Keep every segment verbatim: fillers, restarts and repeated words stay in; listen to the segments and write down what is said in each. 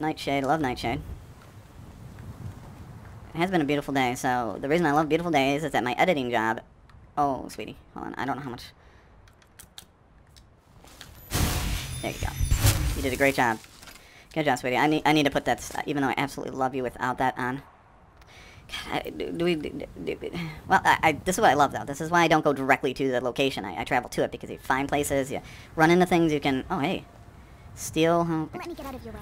Nightshade. Love Nightshade. It has been a beautiful day, so the reason I love beautiful days is that my editing job... Oh, sweetie. Hold on. I don't know how much... There you go. You did a great job. Good job, sweetie. I need, I need to put that... Even though I absolutely love you without that on... God, I, do, do we... Do, do, do, well, I, I, this is what I love, though. This is why I don't go directly to the location. I, I travel to it, because you find places, you run into things, you can... Oh, hey. Steal... Oh, let me get out of your way.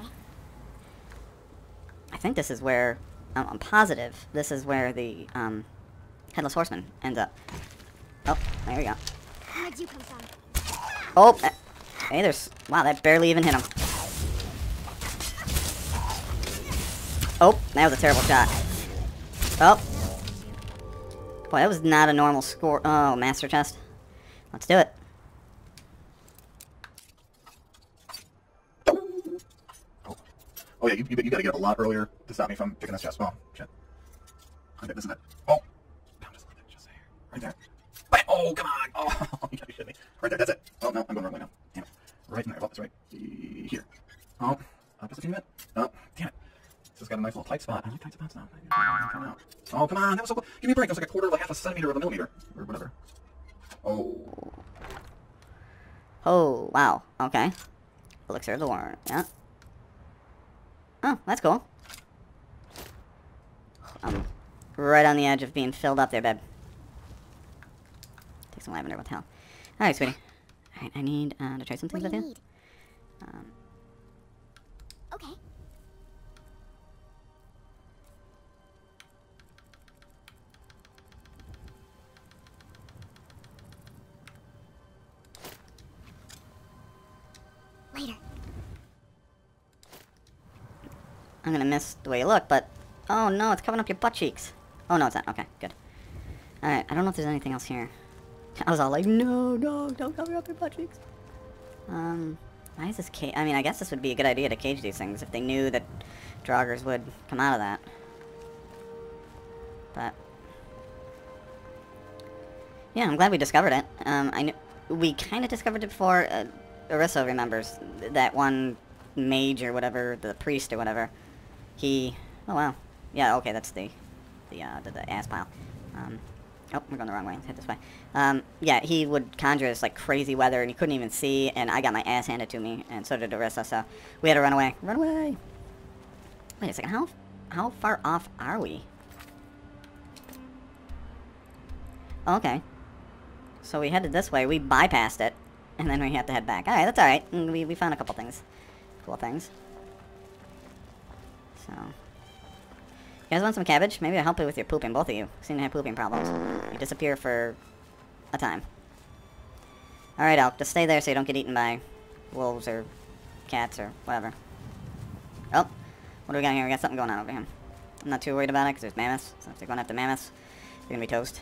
I think this is where... I'm, I'm positive this is where the um, Headless Horseman ends up. Oh, there we go. Where'd you come from? Oh! Uh, hey, there's... Wow, that barely even hit him. Oh, that was a terrible shot. Oh. Boy, that was not a normal score. Oh, Master Chest. Let's do it. Oh, oh yeah, you, you, you gotta get up a lot earlier to stop me from picking this chest. Oh, shit. Okay, this is it. Oh. No, just leave that chest right there. Right there. Oh, come on. Oh, you gotta be kidding me. Right there, that's it. Oh, no, I'm going the wrong way now. Damn it. Right in there. Oh, that's right. Here. Oh, uh, just a few minutes. Oh, damn it. This has got a nice little tight spot. I like tight spots now. Oh, come on. That was so cool. Give me a break. That was like a quarter of like half a centimeter of a millimeter. Or whatever. Oh. Oh, wow. Okay. Elixir of the worm. Yeah. Oh, that's cool. Um, right on the edge of being filled up there, babe. Take some lavender. What the hell? All right, sweetie. All right, I need uh, to try some things with you. Um. Okay. I'm gonna miss the way you look, but... Oh no, it's covering up your butt cheeks. Oh no, it's not. Okay, good. Alright, I don't know if there's anything else here. I was all like, no, no, don't cover up your butt cheeks. Um, why is this cage? I mean, I guess this would be a good idea to cage these things if they knew that draugrs would come out of that. But... Yeah, I'm glad we discovered it. Um, I knew... We kind of discovered it before. Uh, Arissa remembers that one mage or whatever, the priest or whatever. He... Oh, wow. Yeah, okay, that's the... The, uh, the, the ass pile. Um... Oh, we're going the wrong way. Let's head this way. Um, yeah, he would conjure this, like, crazy weather, and he couldn't even see, and I got my ass handed to me, and so did Arissa, so... We had to run away. Run away! Wait a second, how... How far off are we? Oh, okay. So we headed this way, we bypassed it, and then we have to head back. Alright, that's alright. We, we found a couple things. Cool things. So, you guys want some cabbage? Maybe I'll help you with your pooping. Both of you seem to have pooping problems. You disappear for a time. Alright, Elk. Just stay there so you don't get eaten by wolves or cats or whatever. Oh, what do we got here? We got something going on over here. I'm not too worried about it because there's mammoths. So if they're going after mammoths, they're going to be toast.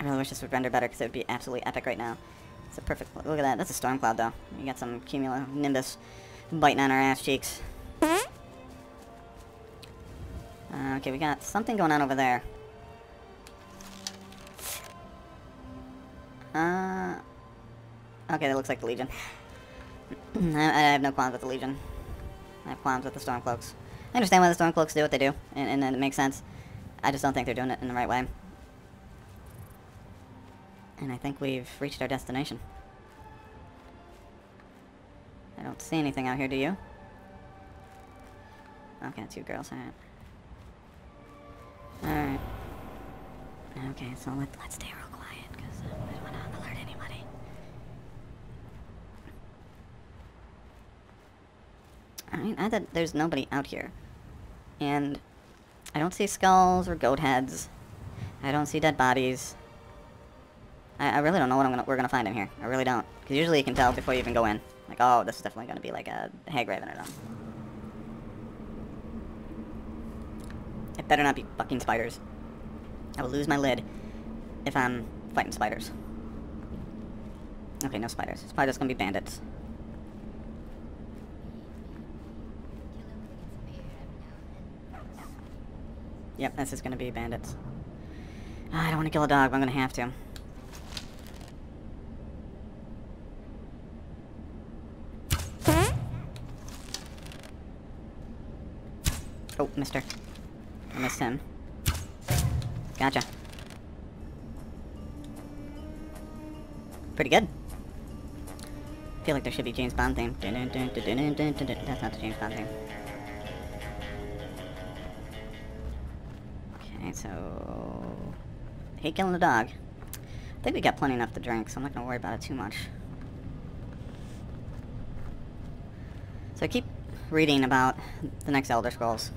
I really wish this would render better because it would be absolutely epic right now. It's a perfect... Look at that. That's a storm cloud, though. We got some cumulonimbus biting on our ass cheeks. Uh, okay, we got something going on over there. Uh, okay, that looks like the Legion. I, I have no qualms with the Legion. I have qualms with the Stormcloaks. I understand why the Stormcloaks do what they do, and, and it makes sense. I just don't think they're doing it in the right way. And I think we've reached our destination. I don't see anything out here, do you? Okay, two girls, alright. Alright. Okay, so let, let's stay real quiet, because I don't want to alert anybody. Alright, I thought there's nobody out here. And I don't see skulls or goat heads. I don't see dead bodies. I, I really don't know what I'm gonna, we're going to find in here. I really don't. Because usually you can tell before you even go in. Like, oh, this is definitely going to be like a hag raven or something. It better not be fucking spiders. I will lose my lid if I'm fighting spiders. Okay, no spiders. Spiders going to be bandits. Yep, this is going to be bandits. Oh, I don't want to kill a dog, but I'm going to have to. Oh, mister. I missed him. Gotcha. Pretty good. I feel like there should be James Bond theme. That's not the James Bond theme. Okay, so... I hate killing the dog. I think we got plenty enough to drink, so I'm not gonna worry about it too much. So I keep reading about the next Elder Scrolls.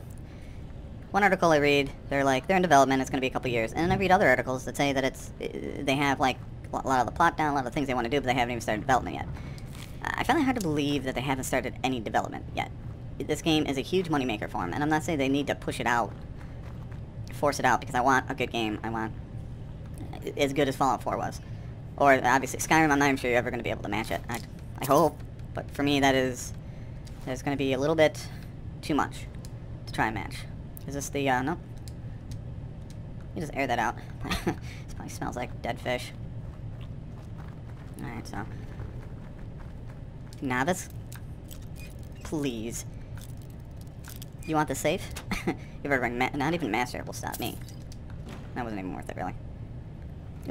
One article I read, they're like, they're in development, it's gonna be a couple years. And then I read other articles that say that it's, they have like, a lot of the plot down, a lot of the things they want to do, but they haven't even started development yet. I find it hard to believe that they haven't started any development yet. This game is a huge moneymaker for them, and I'm not saying they need to push it out, force it out, because I want a good game. I want as good as Fallout four was. Or, obviously, Skyrim, I'm not even sure you're ever going to be able to match it. I, I hope, but for me, that is, that is going to be a little bit too much to try and match. Is this the, uh, nope. You just air that out. This probably smells like dead fish. Alright, so... Novice? Please. You want this safe? You've already ma not even Master will stop me. That wasn't even worth it, really.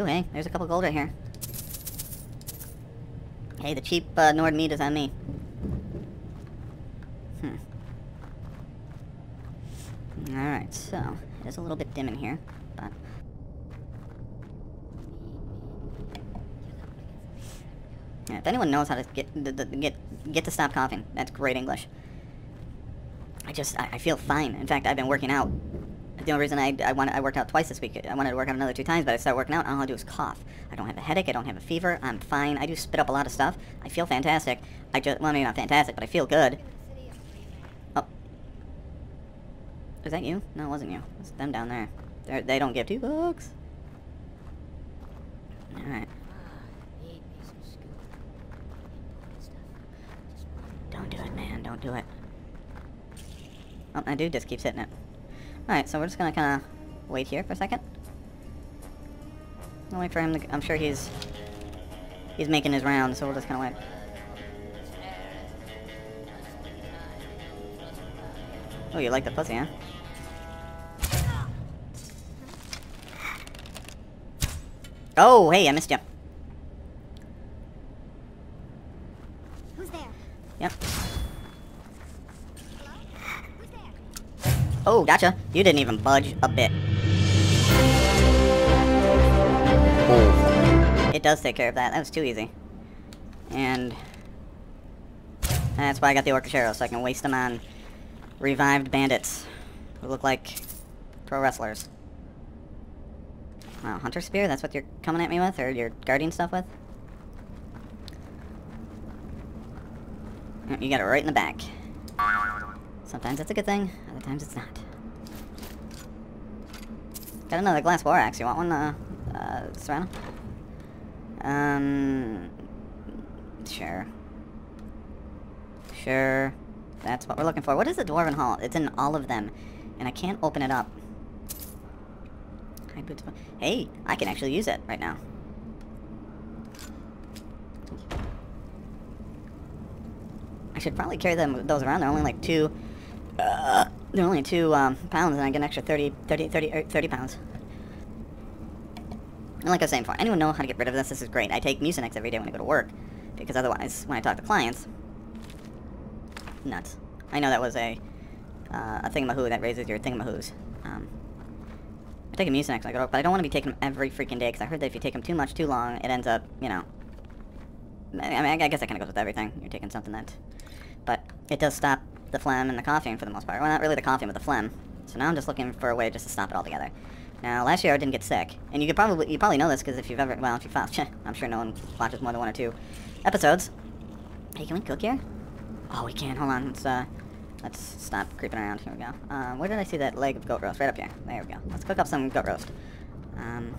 Ooh, hey, there's a couple gold right here. Hey, the cheap uh, Nord meat is on me. Hmm. Alright, so... It is a little bit dim in here, but... Yeah, if anyone knows how to get the, the, get get to stop coughing, that's great English. I just I, I feel fine. In fact, I've been working out. The only reason I I wanted I worked out twice this week. I wanted to work out another two times, but I started working out. All I do is cough. I don't have a headache. I don't have a fever. I'm fine. I do spit up a lot of stuff. I feel fantastic. I just well, maybe not fantastic, but I feel good. Oh, was that you? No, it wasn't you. It's them down there. They're, they don't give two bucks. All right. Don't do it, man. Don't do it. Oh, my dude just keeps hitting it. Alright, so we're just gonna kinda wait here for a second. I'll wait for him to... I'm sure he's... He's making his round, so we'll just kinda wait. Oh, you like the pussy, huh? Oh, hey, I missed you. Yep. Oh, gotcha. You didn't even budge a bit. It does take care of that. That was too easy. And... That's why I got the Orchichero, so I can waste them on revived bandits who look like pro wrestlers. Wow, Hunter Spear? That's what you're coming at me with? Or you're guarding stuff with? You got it right in the back. Sometimes that's a good thing, other times it's not. Got another glass war axe. You want one, uh, uh, Serana? Um... Sure. Sure. That's what we're looking for. What is the Dwarven Hall? It's in all of them, and I can't open it up. Hey, I can actually use it right now. I should probably carry them those around. They're only like two. Uh, they're only two um, pounds, and I get an extra thirty, thirty, thirty, thirty pounds. And like I was saying before, anyone know how to get rid of this? This is great. I take Mucinex every day when I go to work, because otherwise, when I talk to clients, nuts. I know that was a uh, a thingamahoo that raises your thingamahoos. Um, I take a Mucinex when I go to work, but I don't want to be taking them every freaking day because I heard that if you take them too much, too long, it ends up, you know. I mean, I guess that kind of goes with everything. You're taking something that... But it does stop the phlegm and the coughing for the most part. Well, not really the coughing, but the phlegm. So now I'm just looking for a way just to stop it altogether. Now, last year I didn't get sick. And you could probably... You probably know this, because if you've ever... Well, if you found... I'm sure no one watches more than one or two episodes. Hey, can we cook here? Oh, we can. Hold on. Let's, uh... Let's stop creeping around. Here we go. Uh, where did I see that leg of goat roast? Right up here. There we go. Let's cook up some goat roast. Um...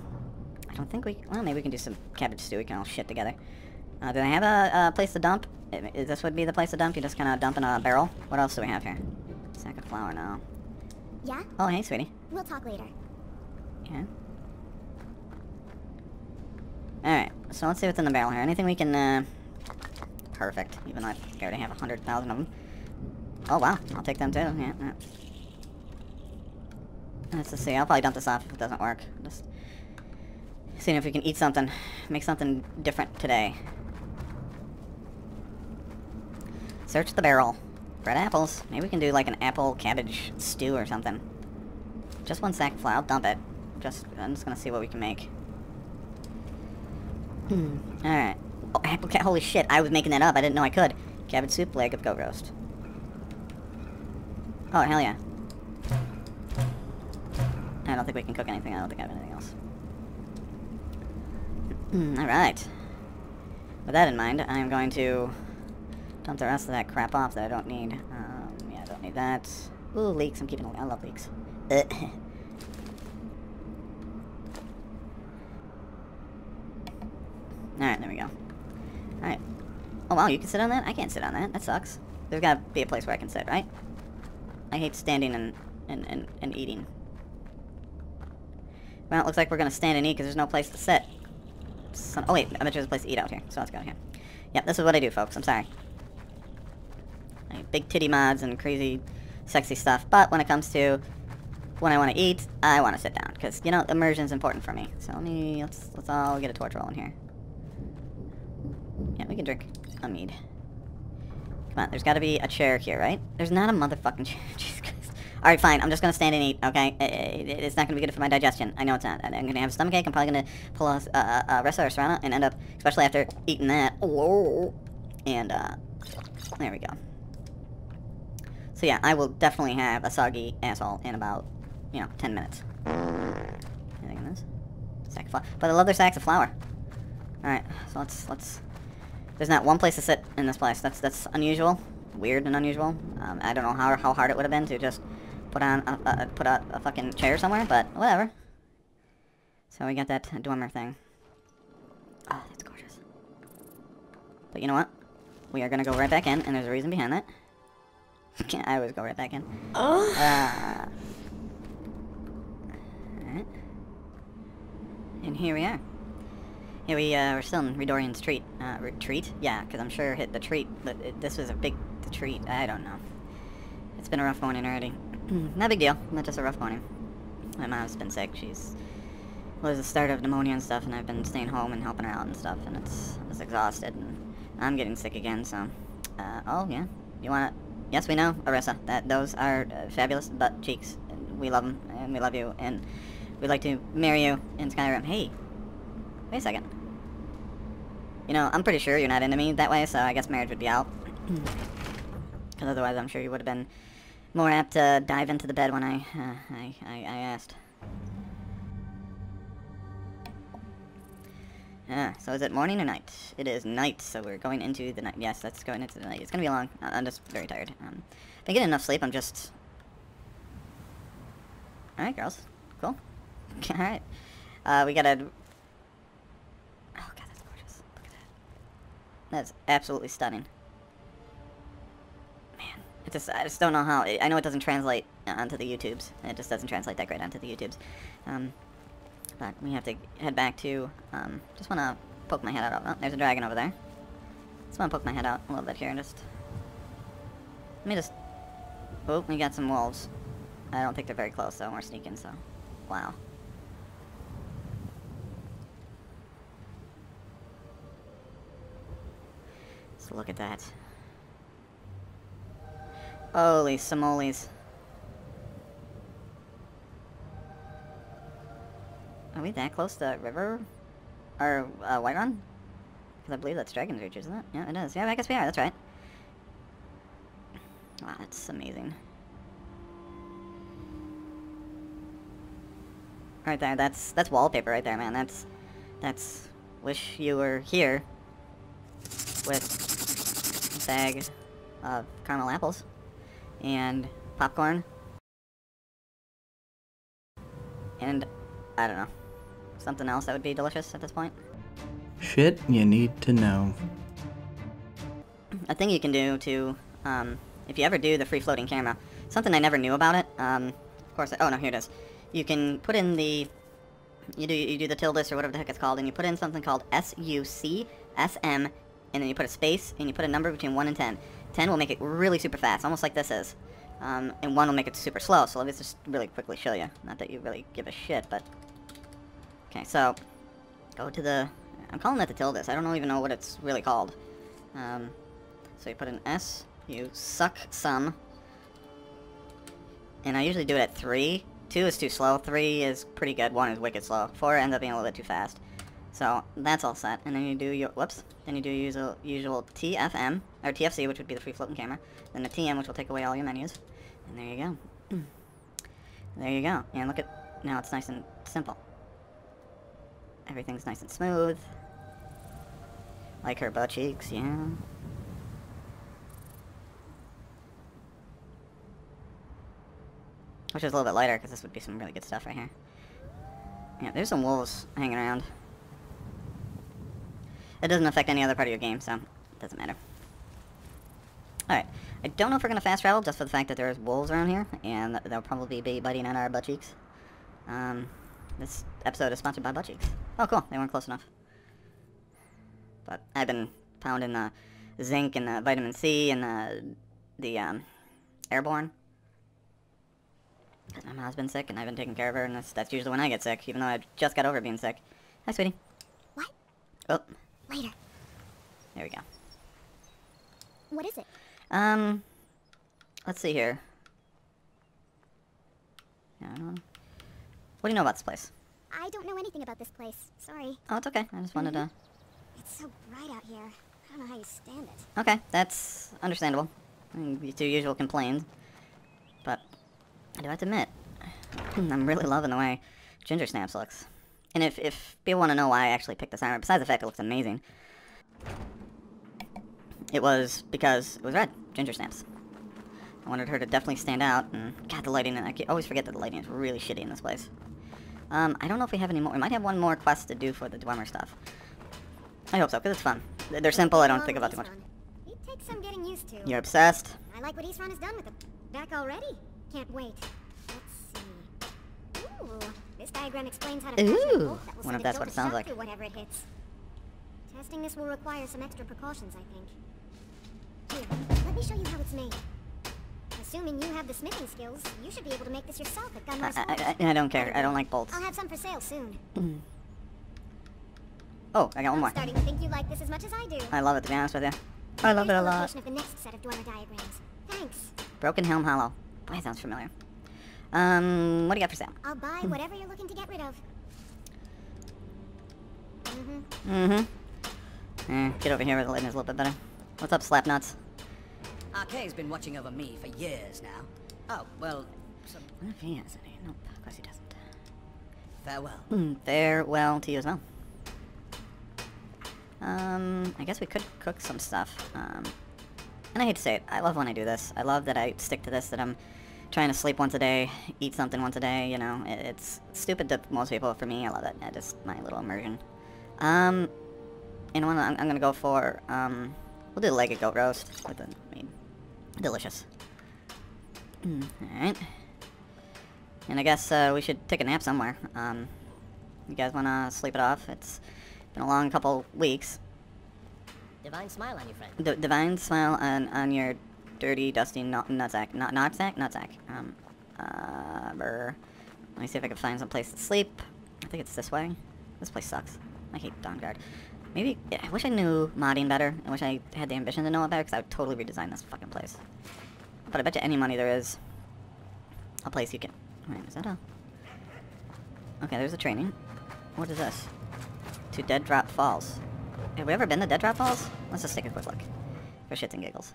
I don't think we... Well, maybe we can do some cabbage stew. We can all shit together. Uh, do they have a, a place to dump? Is this would be the place to dump? You just kind of dump in a barrel? What else do we have here? Sack of flour, no. Yeah? Oh, hey, sweetie. We'll talk later. Yeah? Alright, so let's see what's in the barrel here. Anything we can, uh... Perfect. Even though I already have a hundred thousand of them. Oh, wow. I'll take them, too. Yeah, yeah. Let's just see. I'll probably dump this off if it doesn't work. Just seeing if we can eat something. Make something different today. Search the barrel. Red apples. Maybe we can do like an apple cabbage stew or something. Just one sack of flour. I'll dump it. Just, I'm just gonna see what we can make. Hmm. Alright. Oh, apple ca- holy shit. I was making that up. I didn't know I could. Cabbage soup, leg of goat roast. Oh, hell yeah. I don't think we can cook anything. I don't think I have anything else. Alright. With that in mind, I'm going to dump the rest of that crap off that I don't need. Um, yeah, I don't need that. Ooh, leeks. I'm keeping I love leeks. Ugh. Alright, there we go. Alright. Oh wow, you can sit on that? I can't sit on that. That sucks. There's gotta be a place where I can sit, right? I hate standing and, and, and, and eating. Well, it looks like we're gonna stand and eat because there's no place to sit. Son oh wait, I bet there's a place to eat out here, so let's go here. Yep, this is what I do, folks. I'm sorry. I eat big titty mods and crazy, sexy stuff, but when it comes to when I want to eat, I want to sit down because, you know, immersion's important for me. So let me, let's, let's all get a torch rolling here. Yeah, we can drink a mead. Come on, there's gotta be a chair here, right? There's not a motherfucking chair, Jesus Christ. Alright, fine, I'm just gonna stand and eat, okay? It's not gonna be good for my digestion. I know it's not. I'm gonna have a stomachache, I'm probably gonna pull a, a, a Arissa or Serana and end up, especially after eating that. Oh, and, uh, there we go. So yeah, I will definitely have a soggy asshole in about, you know, ten minutes. Anything in this? Sack of flour. But I love their sacks of flour. Alright, so let's, let's... There's not one place to sit in this place. That's that's unusual, weird and unusual. Um, I don't know how how hard it would have been to just put on a, a, put out a fucking chair somewhere, but whatever. So we got that Dwemer thing. Oh, that's gorgeous. But you know what? We are gonna go right back in, and there's a reason behind that. I always go right back in. Oh. Uh, all right. And here we are. Yeah, we, uh, we're still in Redorian's treat, uh, retreat? Yeah, because I'm sure hit the treat, but it, this was a big the treat, I don't know. It's been a rough morning already. Not a big deal, not just a rough morning. My mom's been sick, she's... Well, it was the start of pneumonia and stuff, and I've been staying home and helping her out and stuff, and it's, it's exhausted, and I'm getting sick again, so... Uh, oh, yeah, you wanna... Yes, we know, Arissa, that those are uh, fabulous butt cheeks. And we love them, and we love you, and we'd like to marry you in Skyrim. Hey, wait a second. You know, I'm pretty sure you're not into me that way, so I guess marriage would be out. Because otherwise, I'm sure you would have been more apt to dive into the bed when I, uh, I, I, I asked. Ah, so is it morning or night? It is night, so we're going into the night. Yes, that's going into the night. It's gonna be long. I'm just very tired. Um, been getting enough sleep. I'm just. All right, girls. Cool. All right. Uh, we gotta. That's absolutely stunning. Man, it just, I just don't know how... It, I know it doesn't translate onto the YouTubes. It just doesn't translate that great onto the YouTubes. Um, but we have to head back to... Um, just want to poke my head out. Oh, there's a dragon over there. Just want to poke my head out a little bit here and just... Let me just... Oh, we got some wolves. I don't think they're very close, though. We're sneaking, so... Wow. Look at that. Holy simoles. Are we that close to river? Or, uh, Whiterun? Because I believe that's Dragon's Reach, isn't it? Yeah, it is. Yeah, I guess we are. That's right. Wow, that's amazing. Right there. That's, that's wallpaper right there, man. That's, that's, wish you were here. With... bag of caramel apples and popcorn and I don't know, something else that would be delicious at this point. Shit you need to know. A thing you can do to um, if you ever do the free floating camera, something I never knew about it, um, of course I, oh no here it is, you can put in the you do you do the tildes or whatever the heck it's called, and you put in something called S U C S M. And then you put a space, and you put a number between one and ten. ten will make it really super fast, almost like this is. Um, and one will make it super slow, so let me just really quickly show you. Not that you really give a shit, but... Okay, so... Go to the... I'm calling that the tildes. I don't even know what it's really called. Um, so you put an S, you suck some. And I usually do it at three. two is too slow, three is pretty good, one is wicked slow. four ends up being a little bit too fast. So that's all set, and then you do your, whoops, then you do your usual, usual T F M, or T F C, which would be the free floating camera, then the T M, which will take away all your menus, and there you go. There you go, and look at, now it's nice and simple. Everything's nice and smooth, like her butt cheeks, yeah. Which is a little bit lighter, because this would be some really good stuff right here. Yeah, there's some wolves hanging around. It doesn't affect any other part of your game, so it doesn't matter. Alright, I don't know if we're going to fast travel, just for the fact that there's wolves around here, and they'll probably be biting on our butt cheeks. Um, this episode is sponsored by butt cheeks. Oh, cool, they weren't close enough. But I've been pounding the zinc and the vitamin C and the, the um, airborne. Because my mom's been sick, and I've been taking care of her, and that's, that's usually when I get sick, even though I just got over being sick. Hi, sweetie. What? Oh. Later. There we go. What is it? Um, let's see here. No, I don't know. What do you know about this place? I don't know anything about this place. Sorry. Oh, it's okay. I just wanted mm-hmm. to... It's so bright out here. I don't know how you stand it. Okay, that's understandable. I mean, you do usual complaints. But I do have to admit, I'm really loving the way Ginger Snaps looks. And if, if people want to know why I actually picked this armor, besides the fact it looks amazing, it was because it was red. Ginger Snaps. I wanted her to definitely stand out, and god, the lighting, and I always forget that the lighting is really shitty in this place. Um, I don't know if we have any more. We might have one more quest to do for the Dwemer stuff. I hope so, because it's fun. They're simple, I don't think about too much. It takes some getting used to. You're obsessed. I like what Isran has done with the deck already. Can't wait. Let's see. Ooh. This diagram explains how to Ooh, that wonder if that's what it sounds like. Whatever it hits. Testing this will require some extra precautions, I think. Here, let me show you how it's made. Assuming you have the smithing skills, you should be able to make this yourself at Gunmar's I, I, I, I don't care. I don't like bolts. I'll have some for sale soon. Mm. Oh, I got one more. I'm starting to think you like this as much as I do. I love it, to be honest with you. I love Here's it a lot. Of the next set of Dwemer diagrams. Thanks. Broken Helm Hollow. Boy, sounds familiar. Um, what do you got for sale? I'll buy whatever you're looking to get rid of. Mm-hmm. Mm-hmm. Eh, get over here where the lighting is a little bit better. What's up, Slapnuts? R K's been watching over me for years now. Oh, well... Some... I wonder if he has any. Nope, of course he doesn't. Farewell. Mm, farewell to you as well. Um, I guess we could cook some stuff. Um, and I hate to say it, I love when I do this. I love that I stick to this, that I'm... trying to sleep once a day, eat something once a day, you know, it, it's stupid to most people. For me, I love it. I just, my little immersion. Um, and one, I'm, I'm gonna go for, um, we'll do a leg of goat roast with the, I mean, delicious. Mm, alright. And I guess, uh, we should take a nap somewhere. Um, you guys wanna sleep it off? It's been a long couple weeks. Divine smile on your friend. D divine smile on, on your... dirty, dusty, nut nutsack, nut nutsack, nutsack. Um, uh, brr. Let me see if I can find some place to sleep. I think it's this way. This place sucks. I hate Dawnguard. Maybe yeah, I wish I knew modding better. I wish I had the ambition to know it better, because I would totally redesign this fucking place. But I bet you any money there is a place you can. Wait, is that a? Okay, there's the training. What is this? To Dead Drop Falls. Have we ever been to Dead Drop Falls? Let's just take a quick look for shits and giggles.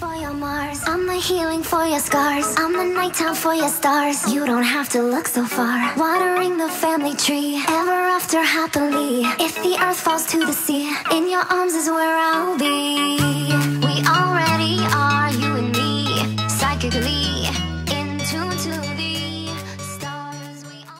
For your Mars, I'm the healing for your scars. I'm the nighttime for your stars. You don't have to look so far. Watering the family tree, ever after happily. If the earth falls to the sea, in your arms is where I'll be.